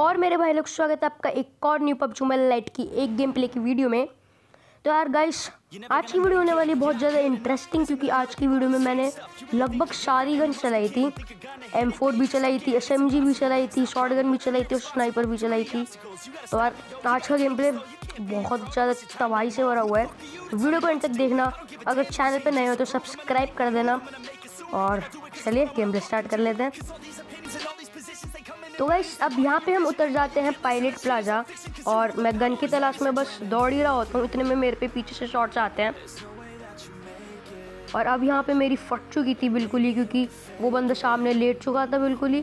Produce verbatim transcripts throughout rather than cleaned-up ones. और मेरे भाई लोग स्वागत है आपका एक और न्यू पबजी मोबाइल लाइट की एक गेम प्ले की वीडियो में। तो यार गाइस, आज की वीडियो होने वाली बहुत ज़्यादा इंटरेस्टिंग, क्योंकि आज की वीडियो में मैंने लगभग सारी गन चलाई थी। एम फोर भी चलाई थी, एस एम जी भी चलाई थी, शॉर्ट गन भी चलाई थी और स्नाइपर भी चलाई थी। तो यार आज का गेम प्ले बहुत ज़्यादा तबाही से भरा हुआ है। वीडियो को एंड तक देखना। अगर चैनल पर नए हो तो सब्सक्राइब कर देना और चलिए गेम प्ले स्टार्ट कर लेते हैं। तो गाइस, अब यहाँ पे हम उतर जाते हैं पायलट प्लाजा और मैं गन की तलाश में बस दौड़ ही रहा होता हूँ। इतने में मेरे पे पीछे से शॉट्स आते हैं और अब यहाँ पे मेरी फट चुकी थी बिल्कुल ही, क्योंकि वो बंदा सामने लेट चुका था बिल्कुल ही।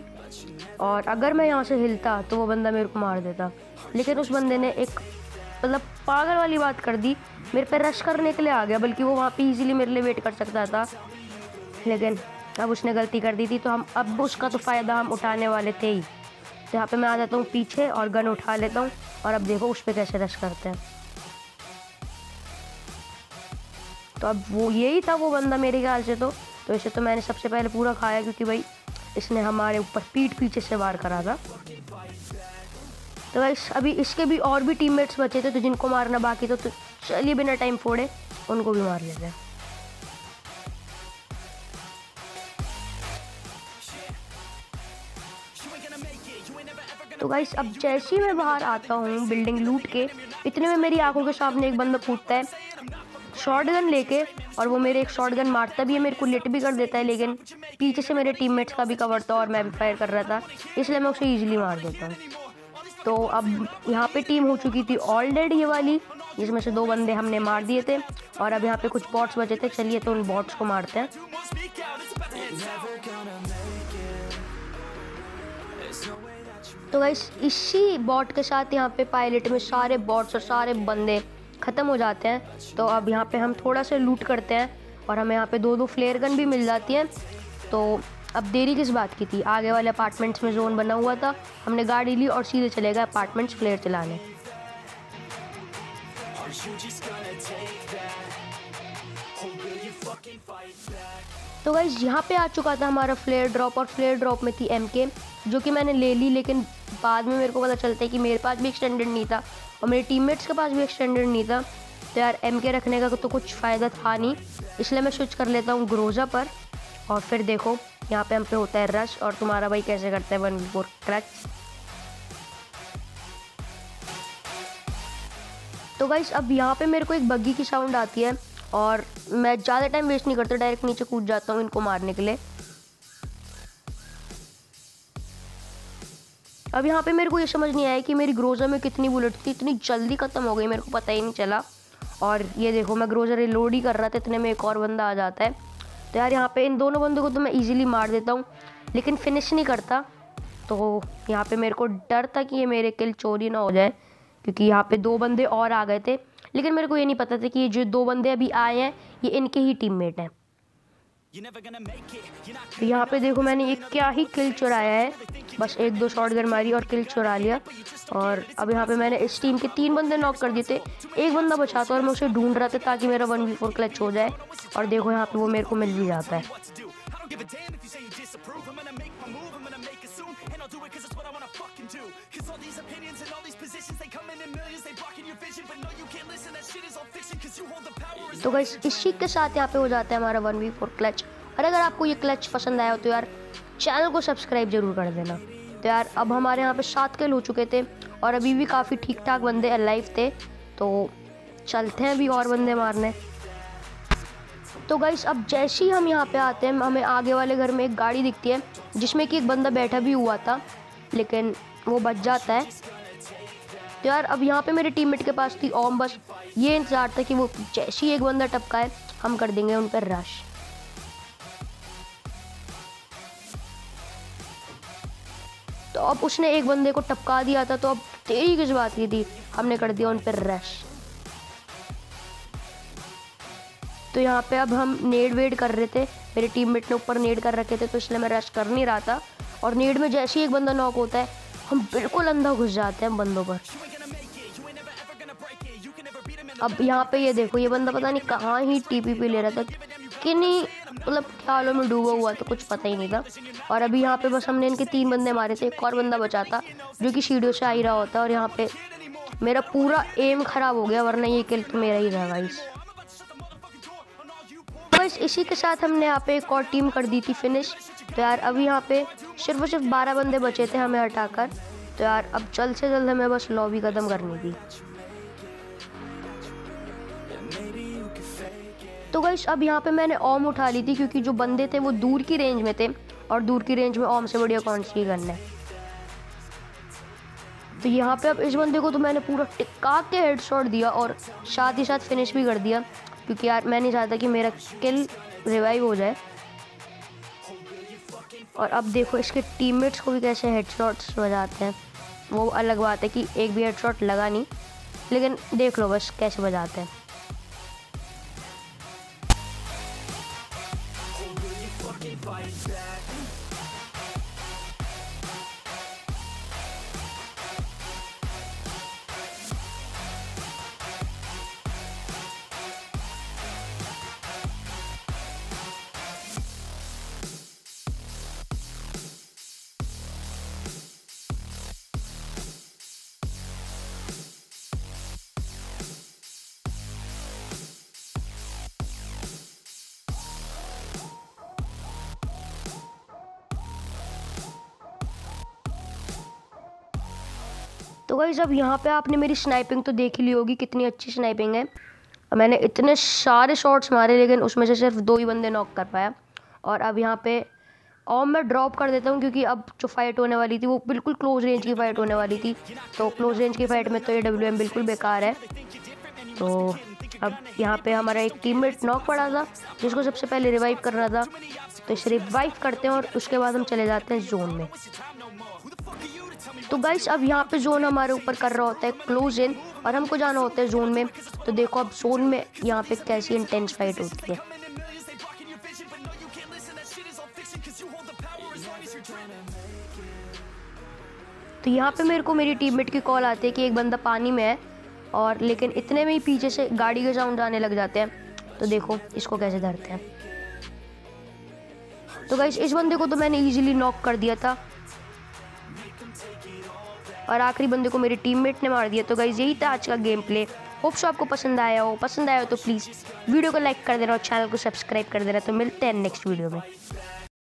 और अगर मैं यहाँ से हिलता तो वो बंदा मेरे को मार देता, लेकिन उस बंदे ने एक मतलब पागल वाली बात कर दी, मेरे पे रश करने के लिए आ गया। बल्कि वो वहाँ पर ईजिली मेरे लिए वेट कर सकता था, लेकिन अब उसने गलती कर दी थी। तो हम अब उसका तो फ़ायदा हम उठाने वाले थे ही। तो यहाँ पे मैं आ जाता हूँ पीछे और गन उठा लेता हूँ और अब देखो उस पर कैसे रश करते हैं। तो अब वो यही था वो बंदा मेरे ख्याल से। तो तो इसे तो मैंने सबसे पहले पूरा खाया, क्योंकि भाई इसने हमारे ऊपर पीठ पीछे से वार करा था। तो भाई अभी इसके भी और भी टीममेट्स बचे थे तो जिनको मारना बाकी था, तो चलिए बिना टाइम फोड़े उनको भी मार लेते हैं। तो गाइस, अब जैसे ही मैं बाहर आता हूँ बिल्डिंग लूट के, इतने में मेरी आंखों के सामने एक बंदा कूदता है शॉटगन लेके और वो मेरे एक शॉटगन मारता भी है, मेरे को लेट भी कर देता है, लेकिन पीछे से मेरे टीममेट्स का भी कवर था और मैं भी फायर कर रहा था, इसलिए मैं उसे इजीली मार देता हूँ। तो अब यहाँ पे टीम हो चुकी थी ऑलरेडी ये वाली, जिसमें से दो बंदे हमने मार दिए थे और अब यहाँ पर कुछ बॉट्स बचे थे। चलिए तो उन बॉट्स को मारते हैं। तो गाइस, इसी बॉट के साथ यहाँ पे पायलट में सारे बॉट्स और सारे बंदे ख़त्म हो जाते हैं। तो अब यहाँ पे हम थोड़ा सा लूट करते हैं और हमें यहाँ पे दो दो फ्लेयर गन भी मिल जाती है। तो अब देरी किस बात की थी, आगे वाले अपार्टमेंट्स में जोन बना हुआ था, हमने गाड़ी ली और सीधे चले गए अपार्टमेंट्स फ्लेयर चलाने। तो गाइस, यहाँ पे आ चुका था हमारा फ्लेयर ड्रॉप और फ्लेयर ड्रॉप में थी एम के, जो कि मैंने ले ली, लेकिन बाद में मेरे को पता चलता है कि मेरे पास भी एक्सटेंडेड नहीं था और मेरे टीममेट्स के पास भी एक्सटेंडेड नहीं था। तो यार एम के रखने का तो कुछ फ़ायदा था नहीं, इसलिए मैं स्विच कर लेता हूँ ग्रोजा पर और फिर देखो यहाँ पे हम पे होता है रश और तुम्हारा भाई कैसे करता है वन फोर क्रैच। तो गाइस, अब यहाँ पे मेरे को एक बग्गी की साउंड आती है और मैं ज़्यादा टाइम वेस्ट नहीं करता, डायरेक्ट नीचे कूद जाता हूँ इनको मारने के लिए। अब यहाँ पे मेरे को ये समझ नहीं आया कि मेरी ग्रोज़र में कितनी बुलेट थी, इतनी जल्दी ख़त्म हो गई, मेरे को पता ही नहीं चला। और ये देखो मैं ग्रोज़र रिलोड ही कर रहा था, इतने में एक और बंदा आ जाता है। तो यार यहाँ पे इन दोनों बंदों को तो मैं इजीली मार देता हूँ, लेकिन फिनिश नहीं करता। तो यहाँ पे मेरे को डर था कि ये मेरे किल चोरी ना हो जाए, क्योंकि यहाँ पर दो बंदे और आ गए थे, लेकिन मेरे को ये नहीं पता था कि ये जो दो बंदे अभी आए हैं ये इनके ही टीममेट हैं। तो यहाँ पे देखो मैंने ये क्या ही किल चुराया है, बस एक दो शॉटगन मारी और किल चुरा लिया। और अब यहाँ पे मैंने इस टीम के तीन बंदे नॉक कर दिए थे, एक बंदा बचा था और मैं उसे ढूंढ रहा था ताकि मेरा वन वी फोर क्लच हो जाए। और देखो यहाँ पे वो मेरे को मिल भी जाता है। तो गाइस, इसी के साथ यहाँ पे हो जाता है हमारा वन वी फोर क्लच। और अगर आपको ये क्लच पसंद आया हो तो यार चैनल को सब्सक्राइब जरूर कर देना। तो यार अब हमारे यहाँ पे सात किल हो चुके थे और अभी भी काफ़ी ठीक ठाक बंदे अलाइव थे। तो चलते हैं अभी और बंदे मारने। तो गाइस, अब जैसे ही हम यहाँ पे आते हैं हमें आगे वाले घर में एक गाड़ी दिखती है, जिसमें कि एक बंदा बैठा भी हुआ था, लेकिन वो बच जाता है। तो यार अब यहाँ पे मेरे टीममेट के पास थी ओम, बस ये इंतज़ार था कि वो जैसे ही एक बंदा टपका है हम कर देंगे उन पर रश। तो अब उसने एक बंदे को टपका दिया था, तो अब तेरी किस बात की थी, हमने कर दिया उन पर रश। तो यहाँ पे अब हम नेड वेड कर रहे थे, मेरे टीममेट ने ऊपर नेड कर रखे थे, तो इसलिए मैं रश कर नहीं रहा था। और नेड में जैसे ही एक बंदा नॉक होता है हम बिल्कुल अंधा घुस जाते हैं बंदों पर। अब यहाँ पे ये देखो ये बंदा पता नहीं कहाँ ही टीपी पे ले रहा था, किन्हीं मतलब ख्यालों में डूबा हुआ था, कुछ पता ही नहीं था। और अभी यहाँ पे बस हमने इनके तीन बंदे मारे थे, एक और बंदा बचा था जो कि सीढ़ियों से आ ही रहा होता। और यहाँ पे मेरा पूरा एम ख़राब हो गया, वरना ये किल तो मेरा ही रहा गाइस। बस इसी के साथ हमने यहाँ पे एक और टीम कर दी थी फिनिश। तो यार अभी यहाँ पे सिर्फ और सिर्फ बारह बंदे बचे थे हमें हटाकर। तो यार अब जल्द से जल्द हमें बस लॉबी खत्म करनी थी। तो गाइस अब यहाँ पे मैंने ओम उठा ली थी क्योंकि जो बंदे थे वो दूर की रेंज में थे, और दूर की रेंज में ओम से बढ़िया कौन सी गन है। तो यहाँ पे अब इस बंदे को तो मैंने पूरा टिका के हेडशॉट दिया और साथ ही साथ फिनिश भी कर दिया, क्योंकि यार मैं नहीं चाहता कि मेरा किल रिवाइव हो जाए। और अब देखो इसके टीममेट्स को भी कैसे हेडशॉट्स बजाते हैं। वो अलग बात है कि एक भी हेडशॉट लगा नहीं, लेकिन देख लो बस कैसे बजाते हैं। तो गाइस अब यहाँ पे आपने मेरी स्नाइपिंग तो देख ली होगी, कितनी अच्छी स्नाइपिंग है। मैंने इतने सारे शॉट्स मारे, लेकिन उसमें से सिर्फ दो ही बंदे नॉक कर पाया। और अब यहाँ पे और मैं ड्रॉप कर देता हूँ, क्योंकि अब जो फाइट होने वाली थी वो बिल्कुल क्लोज रेंज की फाइट होने वाली थी। तो क्लोज रेंज की फाइट में तो ये डब्ल्यू एम बिल्कुल बेकार है। तो अब यहाँ पे हमारा एक टीममेट नॉक पड़ा था जिसको सबसे पहले रिवाइव करना था। तो इसे रिवाइव करते हैं और उसके बाद हम चले जाते हैं जोन में। तो गाइस अब यहाँ पे जोन हमारे ऊपर कर रहा होता है क्लोज इन, और हमको जाना होता है जोन में। तो देखो अब जोन में यहाँ पे कैसी इंटेंस फाइट होती है। तो यहाँ पे मेरे को मेरी टीममेट की कॉल आती है कि एक बंदा पानी में है, और लेकिन इतने में ही पीछे से गाड़ी के साउंड आने लग जाते हैं। तो देखो इसको कैसे धरते हैं। तो गाइस इस बंदे को तो मैंने ईजिली नॉक कर दिया था, और आखिरी बंदे को मेरे टीममेट ने मार दिया। तो गाइस यही था आज का गेम प्ले। होप्स आपको पसंद आया हो। पसंद आया हो तो प्लीज़ वीडियो को लाइक कर देना और चैनल को सब्सक्राइब कर देना। तो मिलते हैं नेक्स्ट वीडियो में।